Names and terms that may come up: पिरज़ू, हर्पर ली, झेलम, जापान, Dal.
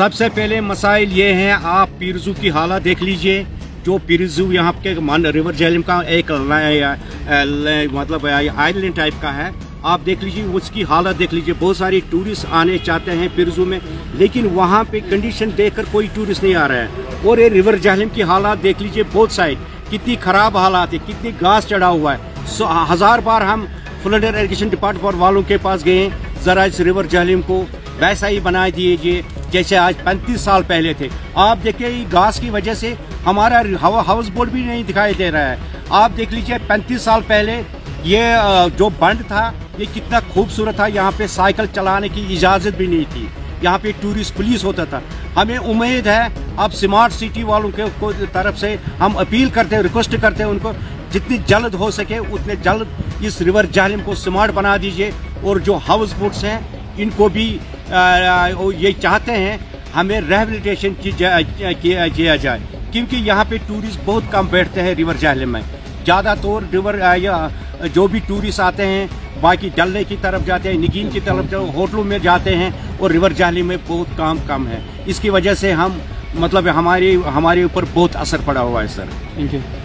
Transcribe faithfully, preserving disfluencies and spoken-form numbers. सबसे पहले मसाइल ये हैं, आप पिरज़ू की हालत देख लीजिए। जो पिरज़ू यहाँ के मान रिवर झेलम का एक मतलब आइलैंड टाइप का है, आप देख लीजिए उसकी हालत देख लीजिए। बहुत सारे टूरिस्ट आने चाहते हैं पिरज़ू में, लेकिन वहाँ पे कंडीशन देखकर कोई टूरिस्ट नहीं आ रहा है। और ये रिवर झेलम की हालत देख लीजिए, बोथ साइड कितनी ख़राब हालात है, कितनी घास चढ़ा हुआ है। सो हज़ार बार हम फ्लड एंड इरिगेशन डिपार्टमेंट वालों के पास गए, ज़रा इस रिवर झेलम को वैसा ही बना दीजिए जैसे आज पैंतीस साल पहले थे। आप देखिए घास की वजह से हमारा हवा हाउस बोट भी नहीं दिखाई दे रहा है। आप देख लीजिए पैंतीस साल पहले ये जो बंद था ये कितना खूबसूरत था। यहाँ पे साइकिल चलाने की इजाज़त भी नहीं थी, यहाँ पे टूरिस्ट पुलिस होता था। हमें उम्मीद है अब स्मार्ट सिटी वालों के को तरफ से हम अपील करते हैं, रिक्वेस्ट करते हैं उनको, जितनी जल्द हो सके उतने जल्द इस रिवर झेलम को स्मार्ट बना दीजिए। और जो हाउस बोट्स हैं इनको भी ये चाहते हैं हमें रिहेबिलिटेशन किया जाए, क्योंकि यहाँ पे टूरिस्ट बहुत कम बैठते हैं रिवर झेलम में। ज़्यादातर रिवर जो भी टूरिस्ट आते हैं बाकी डल की तरफ जाते हैं, नगीन की तरफ होटलों में जाते हैं, और रिवर झेलम में बहुत काम कम है। इसकी वजह से हम मतलब हमारे हमारे ऊपर बहुत असर पड़ा हुआ है सर। Thank you.